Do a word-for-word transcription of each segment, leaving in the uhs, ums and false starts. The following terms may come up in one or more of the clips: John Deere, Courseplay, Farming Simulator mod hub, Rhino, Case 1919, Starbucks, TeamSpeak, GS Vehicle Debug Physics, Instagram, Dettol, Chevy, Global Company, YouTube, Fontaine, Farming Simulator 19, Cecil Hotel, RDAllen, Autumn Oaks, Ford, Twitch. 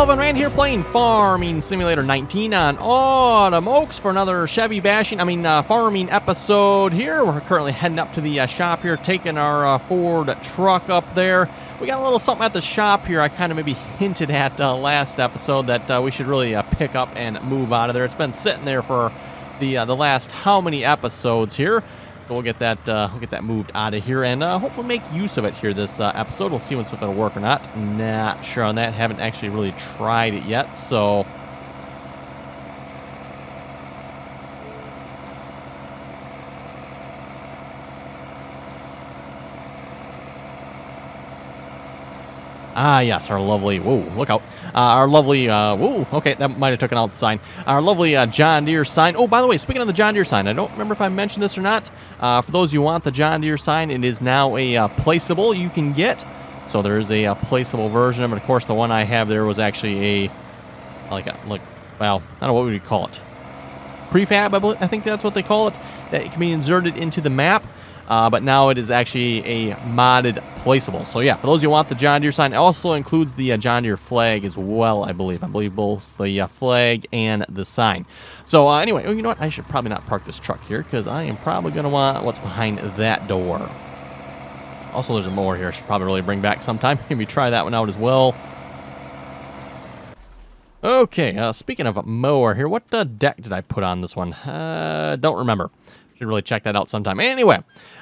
twelve and Rand here playing Farming Simulator nineteen on Autumn Oaks for another Chevy bashing, I mean uh, farming episode here. We're currently heading up to the uh, shop here, taking our uh, Ford truck up there. We got a little something at the shop here I kind of maybe hinted at uh, last episode that uh, we should really uh, pick up and move out of there. It's been sitting there for the uh, the last how many episodes here. So we'll get that uh, we'll get that moved out of here and uh, hopefully make use of it here this uh, episode. We'll see when something will work or not. Not sure on that. Haven't actually really tried it yet. So ah yes, our lovely whoa look out uh, our lovely uh, whoa okay that might have taken out the sign. Our lovely uh, John Deere sign. Oh, by the way, speaking of the John Deere sign, I don't remember if I mentioned this or not. Uh, for those who want the John Deere sign, it is now a uh, placeable you can get. So there is a uh, placeable version of it. Of course, the one I have there was actually a like a like well I don't know what would you call it, prefab I believe I think that's what they call it, that it can be inserted into the map. Uh, but now it is actually a modded placeable. So yeah, for those who want the John Deere sign, it also includes the uh, John Deere flag as well, I believe. I believe both the uh, flag and the sign. So uh, anyway, well, you know what? I should probably not park this truck here because I am probably going to want what's behind that door. Also, there's a mower here I should probably really bring back sometime. Maybe try that one out as well. Okay, uh, speaking of a mower here, what uh, deck did I put on this one? Uh, don't remember. Should really check that out sometime. Anyway,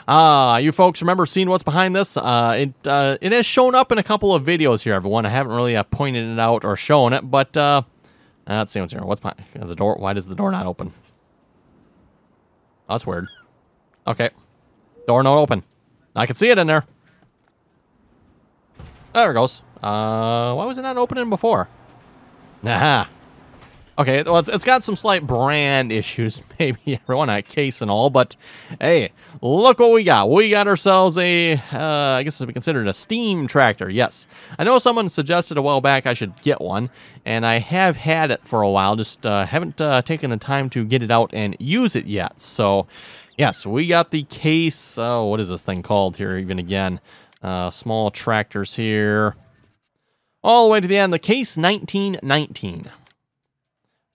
uh, you folks remember seeing what's behind this? Uh, it uh, it has shown up in a couple of videos here, everyone. I haven't really uh, pointed it out or shown it, but uh, let's see what's here. What's behind the door? Why does the door not open? Oh, that's weird. Okay, door not open. I can see it in there. There it goes. Uh, why was it not opening before? Nah. Okay, well, it's, it's got some slight brand issues, maybe, everyone, a case and all, but hey, look what we got. We got ourselves a, uh, I guess it would be considered a steam tractor, yes. I know someone suggested a while back I should get one, and I have had it for a while, just uh, haven't uh, taken the time to get it out and use it yet. So, yes, we got the case, oh, what is this thing called here even again? Uh, small tractors here, all the way to the end, the Case nineteen nineteen.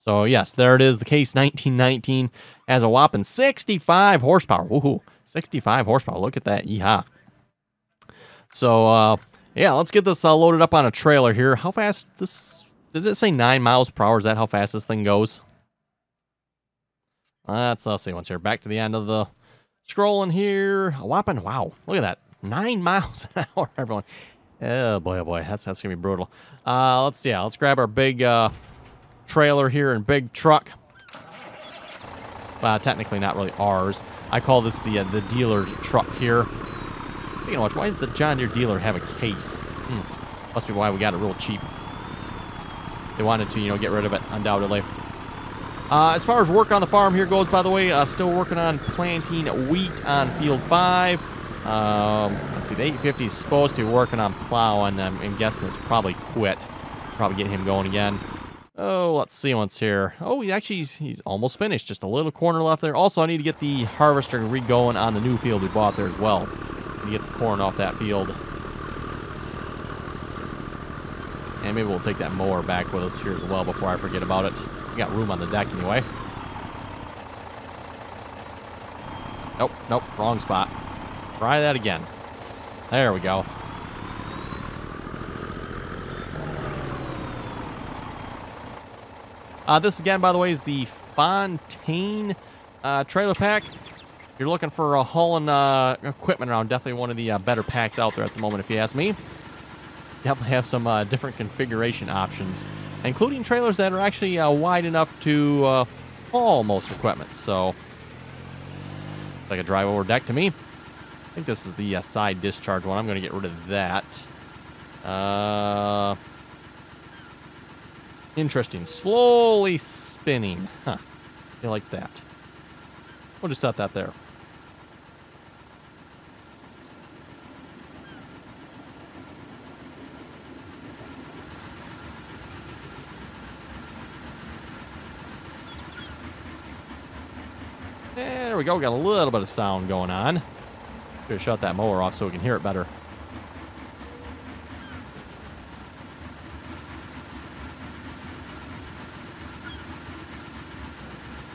So, yes, there it is. The Case nineteen nineteen has a whopping sixty-five horsepower. Woohoo. sixty-five horsepower. Look at that. Yeehaw. So, uh, yeah, let's get this uh, loaded up on a trailer here. How fast this... Did it say nine miles per hour? Is that how fast this thing goes? Let's uh, see what's here. Back to the end of the scrolling here. A whopping... Wow. Look at that. Nine miles an hour, everyone. Oh, boy, oh, boy. That's, that's going to be brutal. Uh, let's, yeah, let's grab our big... Uh, trailer here and big truck. Well, technically not really ours. I call this the uh, the dealer's truck here. Speaking of which, why does the John Deere dealer have a case? Hmm. Must be why we got it real cheap. They wanted to, you know, get rid of it, undoubtedly. Uh, as far as work on the farm here goes, by the way, uh, still working on planting wheat on field five. Um, let's see, the eight fifty is supposed to be working on plowing. I'm, I'm guessing it's probably quit. Probably get him going again. Oh, let's see what's here. Oh, he actually, he's, he's almost finished. Just a little corner left there. Also, I need to get the harvester re-going on the new field we bought there as well. Need to get the corn off that field. And maybe we'll take that mower back with us here as well before I forget about it. We got room on the deck anyway. Nope, nope, wrong spot. Try that again. There we go. Uh, this, again, by the way, is the Fontaine uh, trailer pack. If you're looking for uh, hauling uh, equipment around, definitely one of the uh, better packs out there at the moment, if you ask me. Definitely have some uh, different configuration options, including trailers that are actually uh, wide enough to uh, haul most equipment. So, it's like a drive over deck to me. I think this is the uh, side discharge one. I'm going to get rid of that. Uh... Interesting. Slowly spinning. Huh. You like that. We'll just set that there. There we go. We got a little bit of sound going on. Should shut that mower off so we can hear it better.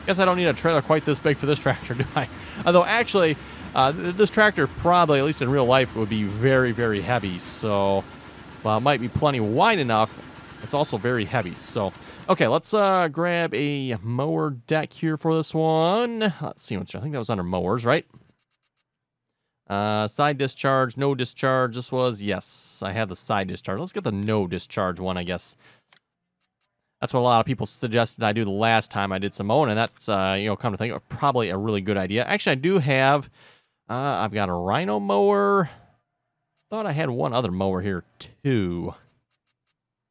Guess I don't need a trailer quite this big for this tractor, do I? Although, actually, uh, this tractor probably, at least in real life, would be very, very heavy. So, well, it might be plenty wide enough. It's also very heavy. So, okay, let's uh, grab a mower deck here for this one. Let's see what's, I think that was under mowers, right? Uh, side discharge, no discharge. This was, yes, I have the side discharge. Let's get the no discharge one, I guess. That's what a lot of people suggested I do the last time I did some mowing, and that's, uh, you know, come to think of, probably a really good idea. Actually, I do have, uh, I've got a Rhino mower. Thought I had one other mower here, too.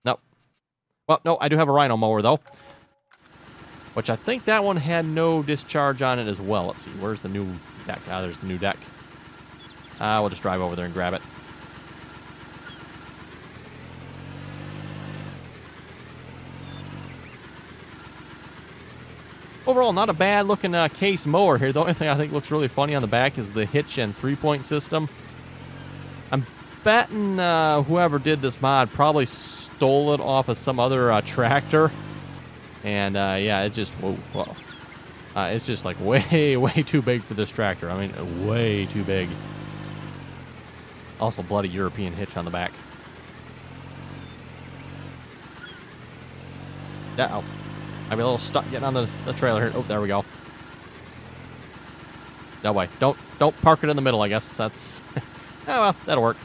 Nope. Well, no, I do have a Rhino mower, though, which I think that one had no discharge on it as well. Let's see, where's the new deck? Ah, there's the new deck. Uh, we'll just drive over there and grab it. Overall, not a bad looking uh, Case mower here. The only thing I think looks really funny on the back is the hitch and three-point system. I'm betting uh, whoever did this mod probably stole it off of some other uh, tractor. And uh, yeah, it's just, whoa, whoa. Uh, it's just like way, way too big for this tractor. I mean, way too big. Also, bloody European hitch on the back. That, oh. I'd be a little stuck getting on the, the trailer here. Oh, there we go. That way. Don't don't park it in the middle, I guess. That's... oh, well, that'll work.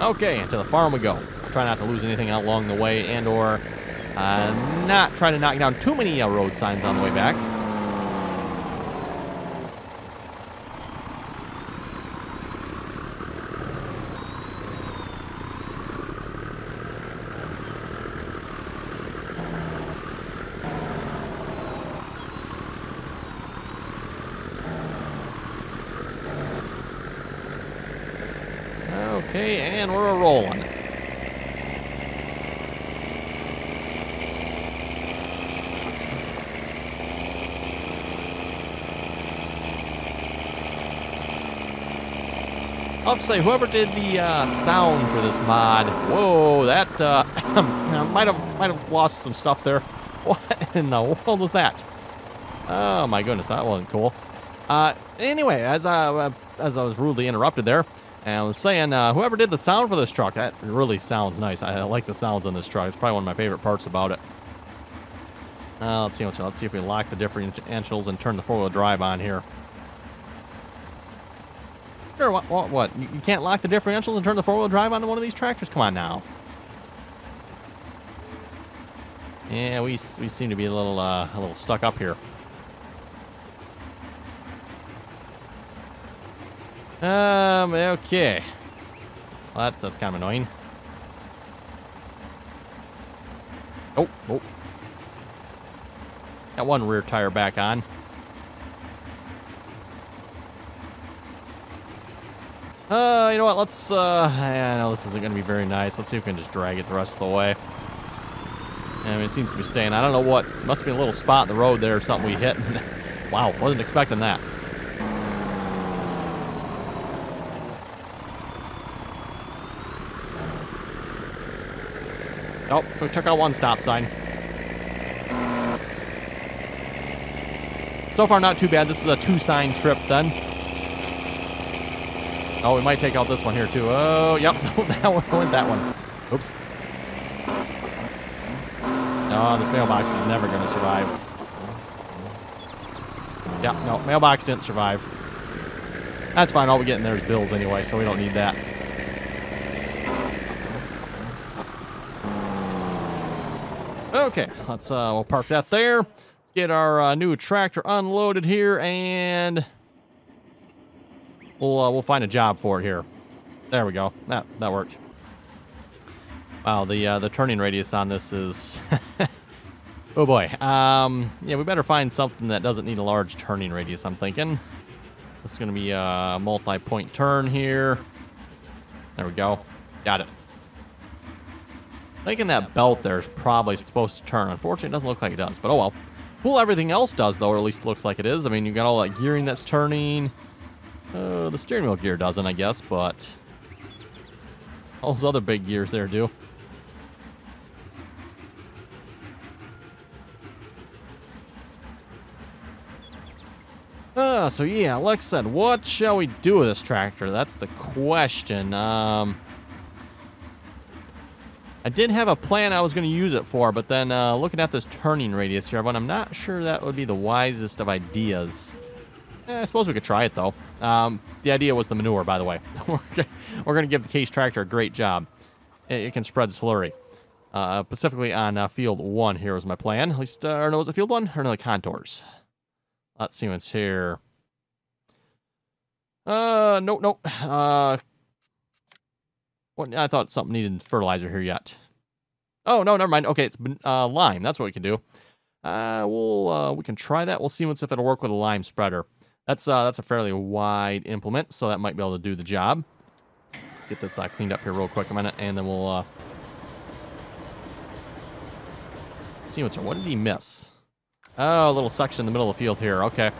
Okay, and to the farm we go. Try not to lose anything out along the way and or... Uh, not trying to knock down too many uh, road signs on the way back. Okay, and we're rolling. I'll say whoever did the uh, sound for this mod, whoa, that uh, might have might have lost some stuff there. What in the world was that? Oh my goodness, that wasn't cool. Uh, anyway, as I as I was rudely interrupted there, and I was saying uh, whoever did the sound for this truck, that really sounds nice. I like the sounds on this truck. It's probably one of my favorite parts about it. Uh, let's see what's let's see if we lock the differentials and turn the four-wheel drive on here. Sure, what, what, what? You can't lock the differentials and turn the four-wheel drive onto one of these tractors? Come on now. Yeah, we, we seem to be a little, uh, a little stuck up here. Um, okay. Well, that's, that's kind of annoying. Oh, oh. Got one rear tire back on. Uh, you know what, let's, uh, I know this isn't going to be very nice. Let's see if we can just drag it the rest of the way. I mean, it seems to be staying. I don't know what, must be a little spot in the road there or something we hit. Wow, wasn't expecting that. Oh, we took out one stop sign. So far, not too bad. This is a two-sign trip then. Oh, we might take out this one here, too. Oh, yep. That one went that one. Oops. No, this mailbox is never going to survive. Yeah, no, mailbox didn't survive. That's fine. All we get in there is bills anyway, so we don't need that. Okay, let's, uh, we'll park that there. Let's get our uh, new tractor unloaded here, and... We'll, uh, we'll find a job for it here. There we go. That that worked. Wow, the uh, the turning radius on this is... oh, boy. Um, yeah, we better find something that doesn't need a large turning radius, I'm thinking. This is going to be a multi-point turn here. There we go. Got it. Thinking that belt there is probably supposed to turn. Unfortunately, it doesn't look like it does, but oh well. Cool, everything else does, though, or at least looks like it is. I mean, you've got all that gearing that's turning. Uh, the steering wheel gear doesn't, I guess, but all those other big gears there do. Uh, so, yeah, like I said, what shall we do with this tractor? That's the question. Um, I did have a plan I was going to use it for, but then uh, looking at this turning radius here, everyone, I'm not sure that would be the wisest of ideas. Eh, I suppose we could try it, though. Um, the idea was the manure, by the way. We're going to give the Case tractor a great job. It, it can spread slurry. Uh, specifically on uh, field one here was my plan. At least, uh, or no, was it field one? Or no, the contours. Let's see what's here. Uh, nope, nope. Uh, what, I thought something needed fertilizer here yet. Oh, no, never mind. Okay, it's uh, lime. That's what we can do. Uh, we'll, uh, we can try that. We'll see what's if it'll work with a lime spreader. That's, uh, that's a fairly wide implement, so that might be able to do the job. Let's get this uh, cleaned up here real quick a minute, and then we'll uh, see what's here. What did he miss? Oh, a little section in the middle of the field here. Okay.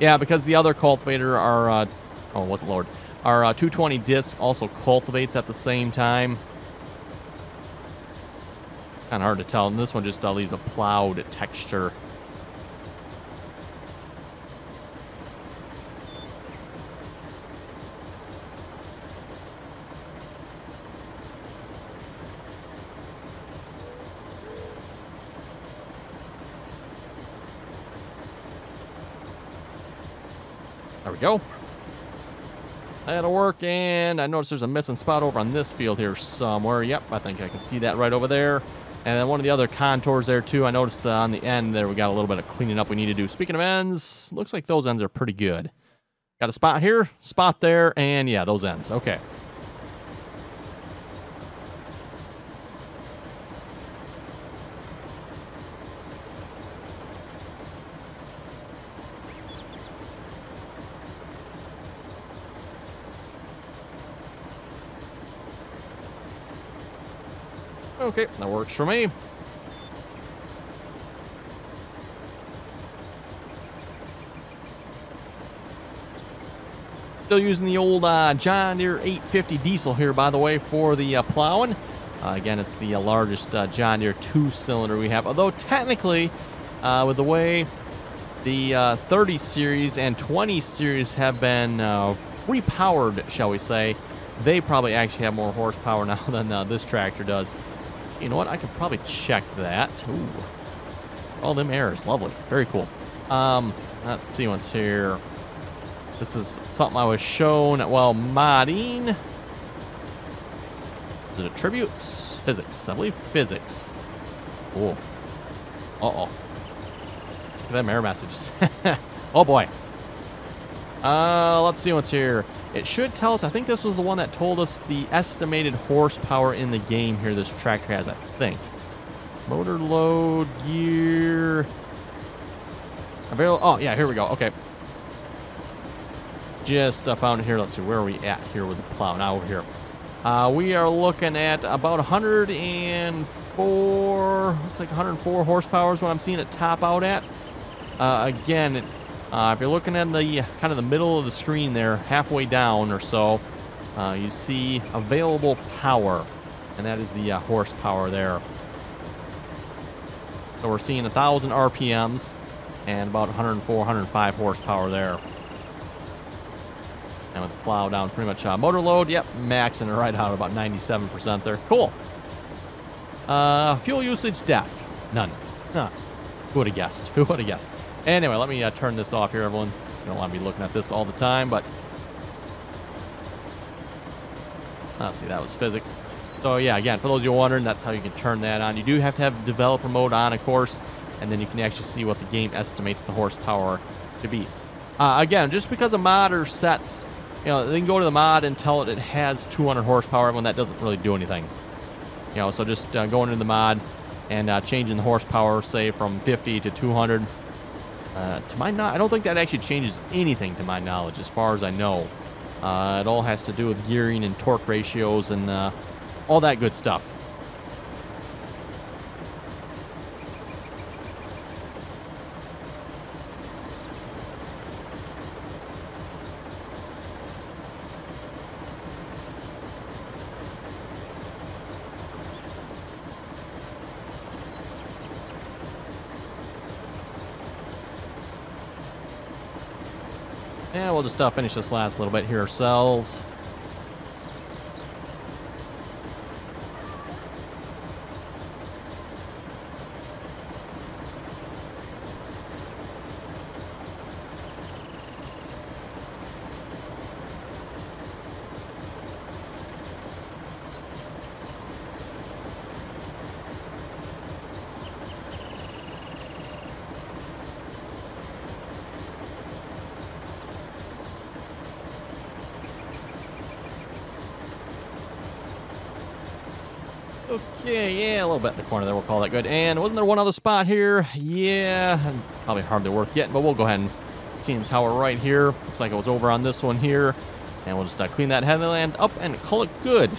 Yeah, because the other cultivator are, uh, oh, it wasn't lowered. Our uh, two twenty disc also cultivates at the same time. Kind of hard to tell. And this one just uh, leaves a plowed texture. Go. That'll work, and I noticed there's a missing spot over on this field here somewhere. Yep, I think I can see that right over there. And then one of the other contours there, too. I noticed that on the end there we got a little bit of cleaning up we need to do. Speaking of ends, looks like those ends are pretty good. Got a spot here, spot there, and yeah, those ends. Okay. Okay, that works for me. Still using the old uh, John Deere eight fifty diesel here, by the way, for the uh, plowing. Uh, again, it's the uh, largest uh, John Deere two-cylinder we have. Although technically, uh, with the way the uh, thirty series and twenty series have been uh, repowered, shall we say, they probably actually have more horsepower now than uh, this tractor does. You know what? I could probably check that. Ooh. All them errors. Lovely. Very cool. Um, let's see what's here. This is something I was shown while modding. The attributes. Physics. I believe physics. Cool. Uh-oh. Look at them error messages. Oh, boy. Uh, let's see what's here. It should tell us, I think this was the one that told us the estimated horsepower in the game here this tractor has, I think. Motor load, gear. Available, oh, yeah, here we go, okay. Just uh, found it here, let's see, where are we at here with the plow? Now over here. Uh, we are looking at about one hundred and four, looks like one hundred and four horsepower is what I'm seeing it top out at. Uh, again, it, Uh, if you're looking at the kind of the middle of the screen there, halfway down or so, uh, you see available power, and that is the uh, horsepower there. So we're seeing one thousand R P Ms and about one hundred and four, one hundred and five horsepower there. And with the plow down, pretty much uh, motor load, yep, maxing it right out about ninety-seven percent there. Cool. Uh, fuel usage, def, none. Huh. Who would have guessed? Who would have guessed? Anyway, let me uh, turn this off here, everyone. I don't want to be looking at this all the time, but let's see, that was physics. So yeah, again, for those of you wondering, that's how you can turn that on. You do have to have developer mode on, of course, and then you can actually see what the game estimates the horsepower to be. Uh, again, just because a modder sets, you know, they can go to the mod and tell it it has two hundred horsepower, everyone, that doesn't really do anything. You know, so just uh, going into the mod and uh, changing the horsepower, say, from fifty to two hundred. Uh, to my knowledge, I don't think that actually changes anything to my knowledge, as far as I know. Uh, it all has to do with gearing and torque ratios and uh, all that good stuff. Yeah, we'll just uh, finish this last little bit here ourselves. Okay, yeah, a little bit in the corner there, we'll call that good. And wasn't there one other spot here? Yeah, probably hardly worth getting, but we'll go ahead and see how we're right here. Looks like it was over on this one here. And we'll just uh, clean that headland up and call it good.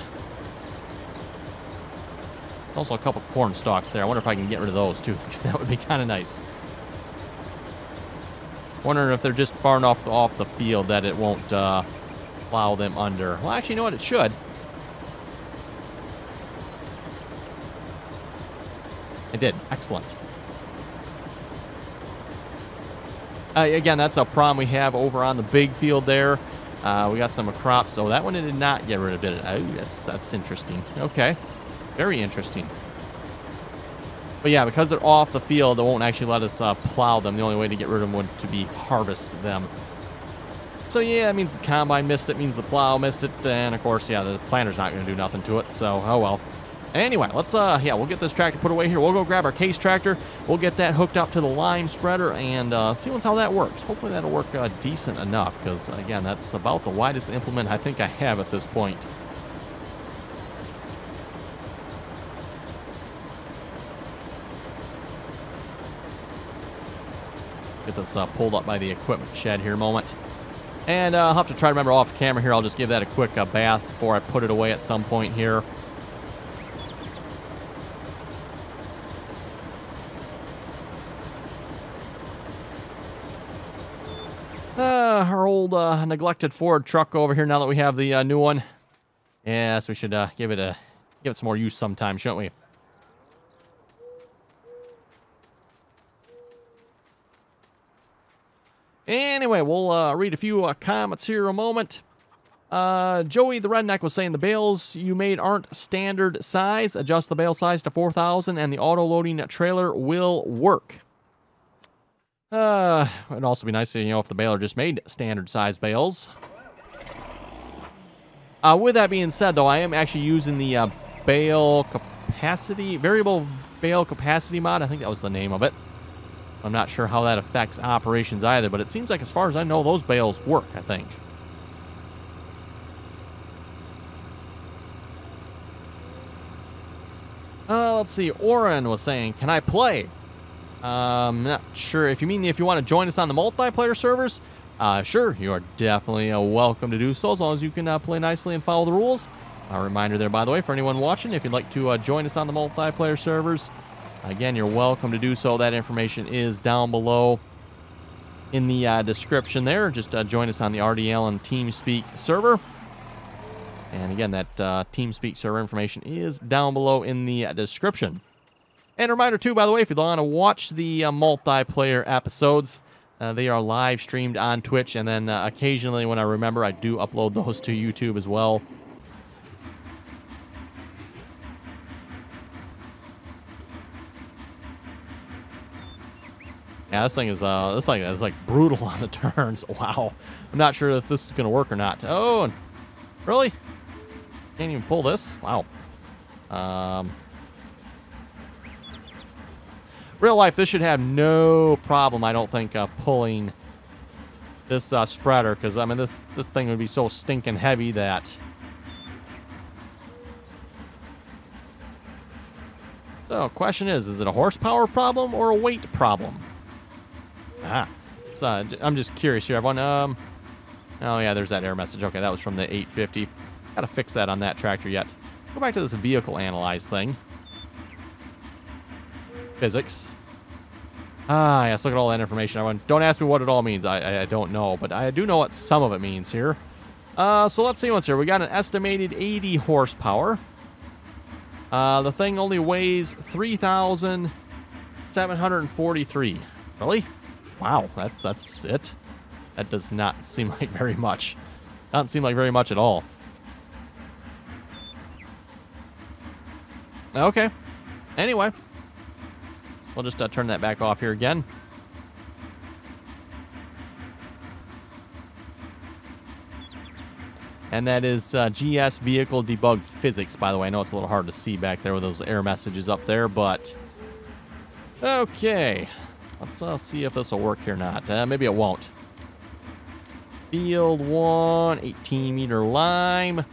Also a couple corn stalks there. I wonder if I can get rid of those too, because that would be kind of nice. Wondering if they're just far enough off the field that it won't uh, plow them under. Well, actually, you know what? It should. It did. Excellent. Uh, again, that's a problem we have over on the big field there. Uh, we got some crops, so that one it did not get rid of it. Oh, that's, that's interesting. Okay. Very interesting. But yeah, because they're off the field, they won't actually let us uh, plow them. The only way to get rid of them would to be harvest them. So yeah, that means the combine missed it, means the plow missed it, and of course, yeah, the planter's not going to do nothing to it, so oh well. Anyway, let's, uh, yeah, we'll get this tractor put away here. We'll go grab our Case tractor. We'll get that hooked up to the line spreader and uh, see how that works. Hopefully that'll work uh, decent enough because, again, that's about the widest implement I think I have at this point. Get this uh, pulled up by the equipment shed here a moment. And uh, I'll have to try to remember off camera here. I'll just give that a quick uh, bath before I put it away at some point here. Uh, our old uh, neglected Ford truck over here. Now that we have the uh, new one, yes, we should uh, give it a give it some more use sometime, shouldn't we? Anyway, we'll uh, read a few uh, comments here a moment. Uh, Joey the Redneck was saying the bales you made aren't standard size. Adjust the bale size to four thousand, and the auto loading trailer will work. Uh, it'd also be nice to, you know, if the baler just made standard size bales. Uh, with that being said, though, I am actually using the uh, bale capacity, variable bale capacity mod. I think that was the name of it. I'm not sure how that affects operations either, but it seems like, as far as I know, those bales work, I think. Uh, let's see. Oren was saying, can I play? I'm um, not sure if you mean if you want to join us on the multiplayer servers. Uh, sure, you are definitely uh, welcome to do so, as long as you can uh, play nicely and follow the rules. A reminder there, by the way, for anyone watching, if you'd like to uh, join us on the multiplayer servers, again, you're welcome to do so. That information is down below in the uh, description there. Just uh, join us on the RDAllen TeamSpeak server. And again, that uh, TeamSpeak server information is down below in the uh, description. And a reminder, too, by the way, if you want to watch the uh, multiplayer episodes, uh, they are live streamed on Twitch. And then uh, occasionally, when I remember, I do upload those to YouTube as well. Yeah, this thing is uh, this thing is like brutal on the turns. Wow. I'm not sure if this is going to work or not. Oh, and really? Can't even pull this? Wow. Um... Real life, this should have no problem, I don't think, uh, pulling this uh, spreader, because, I mean, this, this thing would be so stinking heavy that... So, question is, is it a horsepower problem or a weight problem? Ah, it's, uh, I'm just curious here, everyone. Um, oh, yeah, there's that error message. Okay, that was from the eight fifty. Got to fix that on that tractor yet. Go back to this vehicle analyze thing. Physics. Ah, yes, look at all that information. I went, don't ask me what it all means. I, I, I don't know, but I do know what some of it means here. Uh, so let's see what's here. We got an estimated eighty horsepower. Uh, the thing only weighs three thousand seven hundred forty-three. Really? Wow, that's that's it. That does not seem like very much. Doesn't seem like very much at all. Okay. Anyway. We'll just uh, turn that back off here again. And that is uh, G S Vehicle Debug Physics, by the way. I know it's a little hard to see back there with those error messages up there, but... Okay. Let's uh, see if this will work here or not. Uh, maybe it won't. Field one, eighteen meter lime.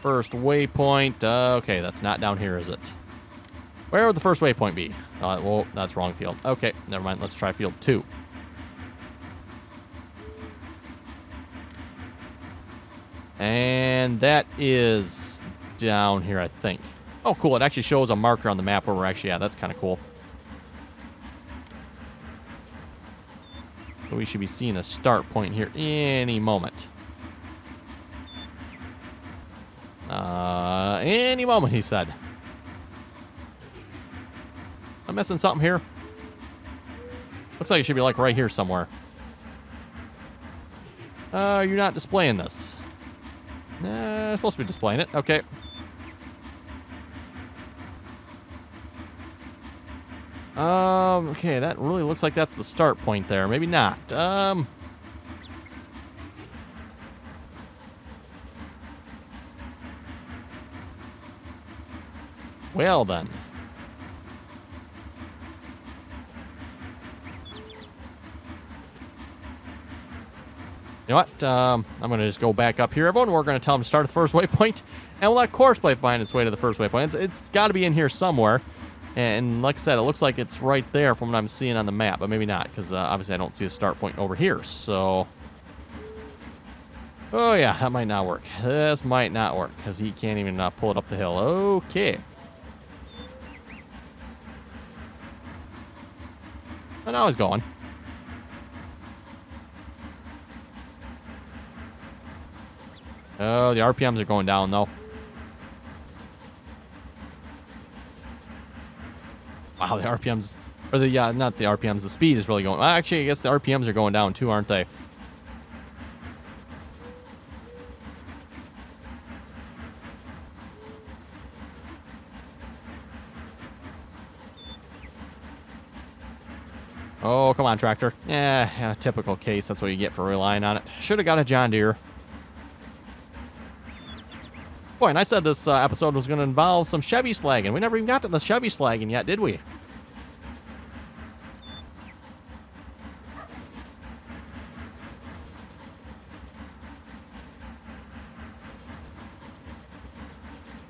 First waypoint. Uh, okay, that's not down here, is it? Where would the first waypoint be? Uh, well, that's wrong field. Okay, never mind. Let's try field two. And that is down here, I think. Oh, cool. It actually shows a marker on the map where we're actually at. That's kind of cool. So we should be seeing a start point here any moment. Uh, any moment, he said. I'm missing something here. Looks like it should be like right here somewhere. Uh, you're not displaying this. Nah, it's supposed to be displaying it. Okay. Um, okay, that really looks like that's the start point there. Maybe not. Um... Well, then. You know what? Um, I'm going to just go back up here, everyone. We're going to tell them to start at the first waypoint, and we'll let Courseplay find its way to the first waypoint. It's, it's got to be in here somewhere, and like I said, it looks like it's right there from what I'm seeing on the map, but maybe not, because uh, obviously I don't see a start point over here, so... Oh, yeah, that might not work. This might not work, because he can't even uh, pull it up the hill. Okay. Well, now he's going. Oh, the R P Ms are going down, though. Wow, the R P Ms... Or the, uh, not the R P Ms, the speed is really going... Actually, I guess the R P Ms are going down, too, aren't they? Oh, come on, tractor. Yeah, typical Case. That's what you get for relying on it. Should have got a John Deere. Boy, and I said this uh, episode was going to involve some Chevy slagging. We never even got to the Chevy slagging yet, did we?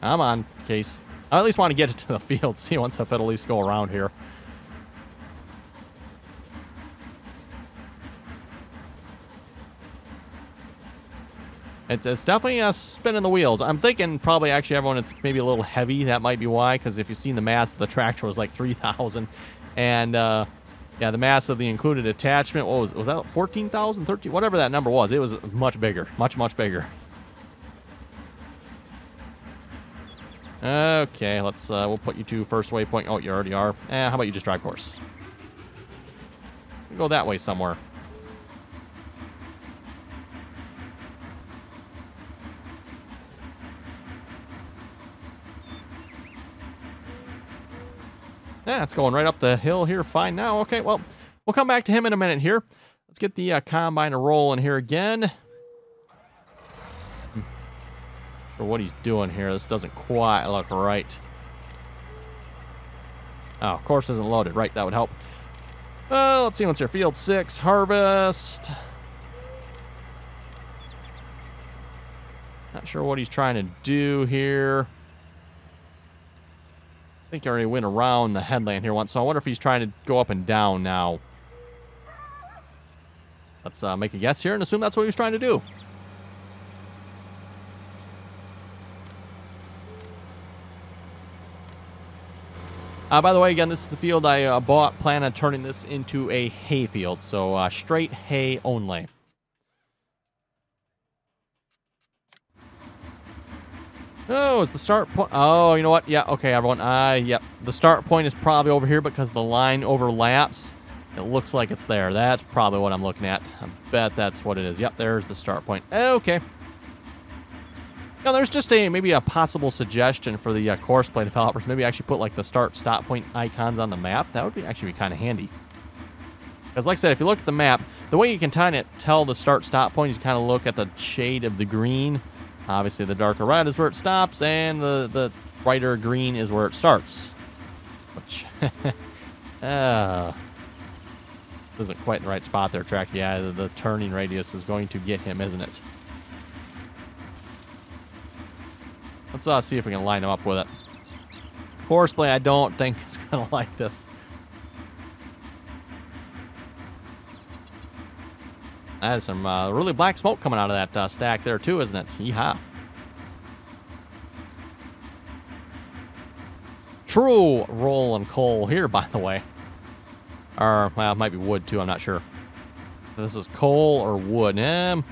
Come on, Case. I at least want to get it to the field, see once if it'll at least go around here. It's, it's definitely uh, spinning the wheels. I'm thinking probably actually everyone it's maybe a little heavy. That might be why, because if you've seen the mass, the tractor was like three thousand. And uh, yeah, the mass of the included attachment, what was, was that fourteen thousand, thirteen, whatever that number was. It was much bigger, much, much bigger. Okay, let's, uh, we'll put you to first waypoint. Oh, you already are. Eh, how about you just drive course? We'll go that way somewhere. Yeah, it's going right up the hill here. Fine now. Okay, well, we'll come back to him in a minute here. Let's get the uh, combine rolling here again. Hmm. For what he's doing here, this doesn't quite look right. Oh, of course, isn't loaded. Right, that would help. Uh, let's see what's here. Field six, harvest. Not sure what he's trying to do here. I think I already went around the headland here once, so I wonder if he's trying to go up and down now. Let's uh, make a guess here and assume that's what he was trying to do. Uh, by the way, again, this is the field I uh, bought. Plan on turning this into a hay field, so uh, straight hay only. Oh, it's the start point. Oh, you know what? Yeah, okay, everyone. Uh, yep. The start point is probably over here because the line overlaps. It looks like it's there. That's probably what I'm looking at. I bet that's what it is. Yep, there's the start point. Okay. Now, there's just a maybe a possible suggestion for the uh, Courseplay developers. Maybe actually put like the start-stop point icons on the map. That would be actually be kind of handy. Because like I said, if you look at the map, the way you can kind of tell the start-stop point is kind of look at the shade of the green. Obviously, the darker red is where it stops, and the, the brighter green is where it starts. Which, uh, isn't quite in the right spot there, Track. Yeah, the, the turning radius is going to get him, isn't it? Let's uh, see if we can line him up with it. Courseplay, I don't think it's going to like this. That is some uh, really black smoke coming out of that uh, stack there, too, isn't it? Yeehaw. True roll and coal here, by the way. Or, well, it might be wood, too. I'm not sure. This is coal or wood. Um,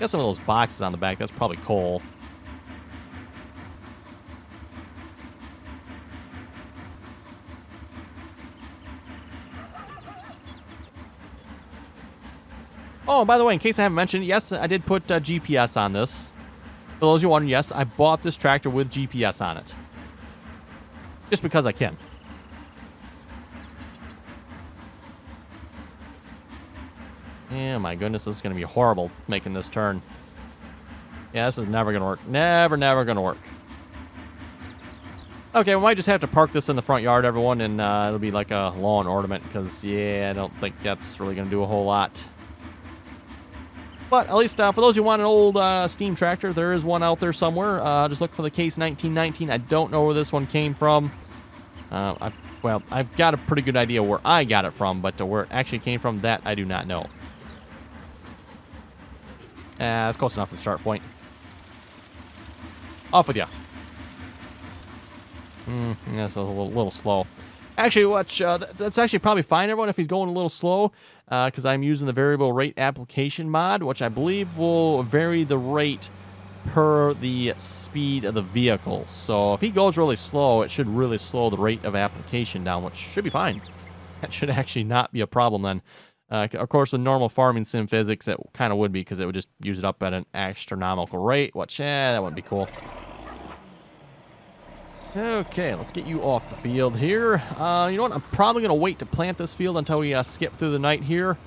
got some of those boxes on the back. That's probably coal. Oh, and by the way, in case I haven't mentioned, yes, I did put uh, G P S on this. For those of you wondering, yes, I bought this tractor with G P S on it. Just because I can. Yeah, my goodness, this is going to be horrible making this turn. Yeah, this is never going to work. Never, never going to work. Okay, we might just have to park this in the front yard, everyone, and uh, it'll be like a lawn ornament because, yeah, I don't think that's really going to do a whole lot. But at least uh, for those who want an old uh, steam tractor, there is one out there somewhere. Uh, just look for the Case nineteen nineteen. I don't know where this one came from. Uh, I, well, I've got a pretty good idea where I got it from, but uh, where it actually came from, that I do not know. Uh, that's close enough to the start point. Off with ya. Mm, that's a little, little slow. Actually, watch. Uh, that's actually probably fine, everyone, if he's going a little slow, because uh, I'm using the variable rate application mod, which I believe will vary the rate per the speed of the vehicle. So if he goes really slow, it should really slow the rate of application down, which should be fine. That should actually not be a problem then. Uh, of course, the normal farming sim physics, it kind of would be, because it would just use it up at an astronomical rate, which, eh, that wouldn't be cool. Okay, let's get you off the field here. Uh, you know what? I'm probably going to wait to plant this field until we uh, skip through the night here.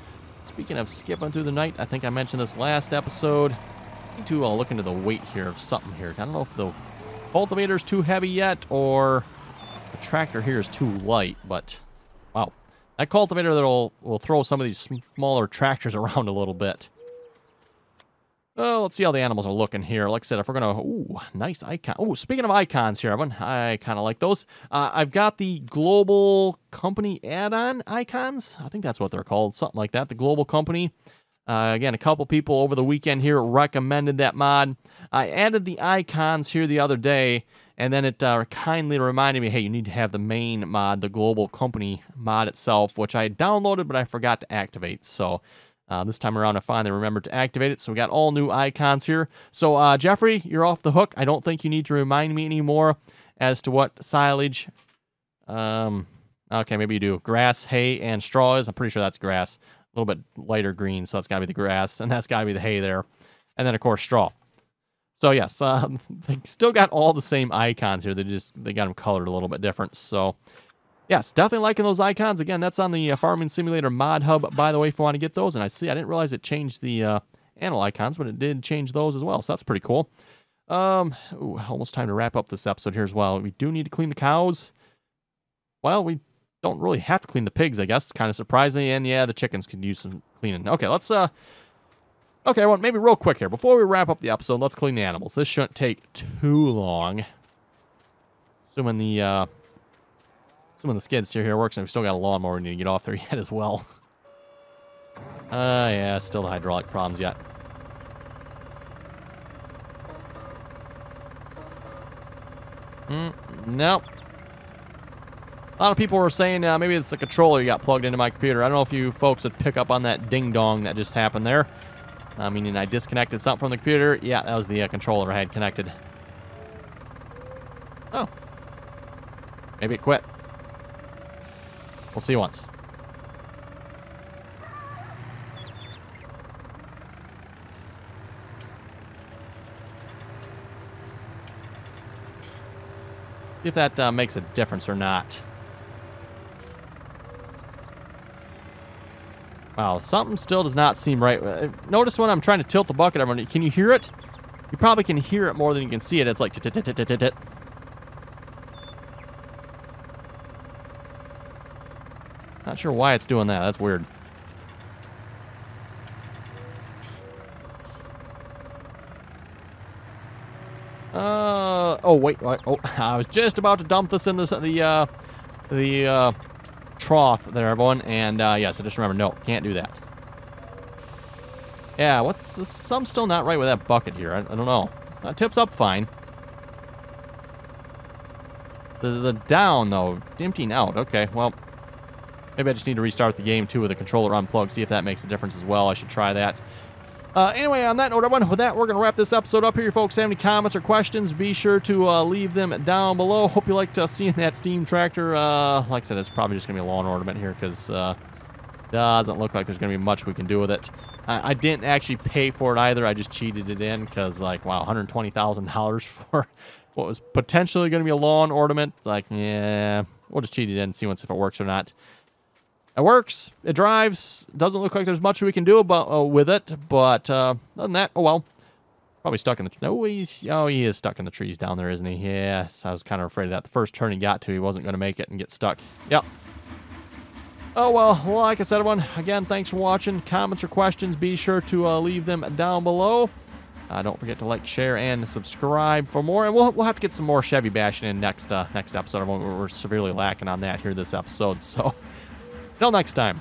Speaking of skipping through the night, I think I mentioned this last episode. I need to uh, look into the weight here of something here. I don't know if the cultivator is too heavy yet or the tractor here is too light, but wow. That cultivator will, will throw some of these smaller tractors around a little bit. Oh, let's see how the animals are looking here. Like I said, if we're going to... Ooh, nice icon. Ooh, speaking of icons here, everyone, I kind of like those. Uh, I've got the Global Company add-on icons. I think that's what they're called, something like that, the Global Company. Uh, again, a couple people over the weekend here recommended that mod. I added the icons here the other day, and then it uh, kindly reminded me, hey, you need to have the main mod, the Global Company mod itself, which I downloaded, but I forgot to activate, so... Uh, this time around, I finally remembered to activate it, so we got all new icons here. So, uh, Jeffrey, you're off the hook. I don't think you need to remind me anymore as to what silage. Um, okay, maybe you do. Grass, hay, and straw is. I'm pretty sure that's grass. A little bit lighter green, so that's got to be the grass, and that's got to be the hay there. And then, of course, straw. So, yes, uh, they still got all the same icons here. They just they got them colored a little bit different, so... Yes, definitely liking those icons. Again, that's on the uh, Farming Simulator mod hub, by the way, if you want to get those. And I see, I didn't realize it changed the uh, animal icons, but it did change those as well. So that's pretty cool. Um, ooh, almost time to wrap up this episode here as well. We do need to clean the cows. Well, we don't really have to clean the pigs, I guess. Kind of surprising. And yeah, the chickens could use some cleaning. Okay, let's... uh. Okay, everyone, maybe real quick here. Before we wrap up the episode, let's clean the animals. This shouldn't take too long. Assuming the... Uh, Some of the skids here, here works, and we've still got a lawnmower we need to get off there yet as well. Uh, yeah, still the hydraulic problems yet. Mm, nope. A lot of people were saying uh, maybe it's the controller you got plugged into my computer. I don't know if you folks would pick up on that ding-dong that just happened there. I mean, I disconnected something from the computer. Yeah, that was the uh, controller I had connected. Oh. Maybe it quit. We'll see once. See if that uh, makes a difference or not. Wow, something still does not seem right. Notice when I'm trying to tilt the bucket, everyone, can you hear it? You probably can hear it more than you can see it. It's like tit-tit-tit-tit-tit. Not sure why it's doing that. That's weird. Uh oh, wait. Oh, I was just about to dump this in this the uh, the uh, trough there, everyone. And uh, yeah, so just remember, no, can't do that. Yeah, what's this? Something's still not right with that bucket here. I, I don't know. Uh, tips up fine. The the down though, emptying out. Okay, well. Maybe I just need to restart the game, too, with the controller unplugged, see if that makes a difference as well. I should try that. Uh, anyway, on that note, everyone, with that, we're going to wrap this episode up here. If folks have any comments or questions, be sure to uh, leave them down below. Hope you liked uh, seeing that steam tractor. Uh, like I said, it's probably just going to be a lawn ornament here because uh, it doesn't look like there's going to be much we can do with it. I, I didn't actually pay for it either. I just cheated it in because, like, wow, one hundred twenty thousand dollars for what was potentially going to be a lawn ornament. Like, yeah, we'll just cheat it in and see once if it works or not. It works, it drives, doesn't look like there's much we can do about uh, with it, but uh, other than that, oh well. Probably stuck in the, no, he's, oh, he is stuck in the trees down there, isn't he? Yes, I was kind of afraid of that. The first turn he got to, he wasn't going to make it and get stuck. Yep. Oh well, like I said, everyone, again, thanks for watching. Comments or questions, be sure to uh, leave them down below. Uh, don't forget to like, share, and subscribe for more. And we'll, we'll have to get some more Chevy bashing in next, uh, next episode. We're severely lacking on that here this episode, so... Till next time.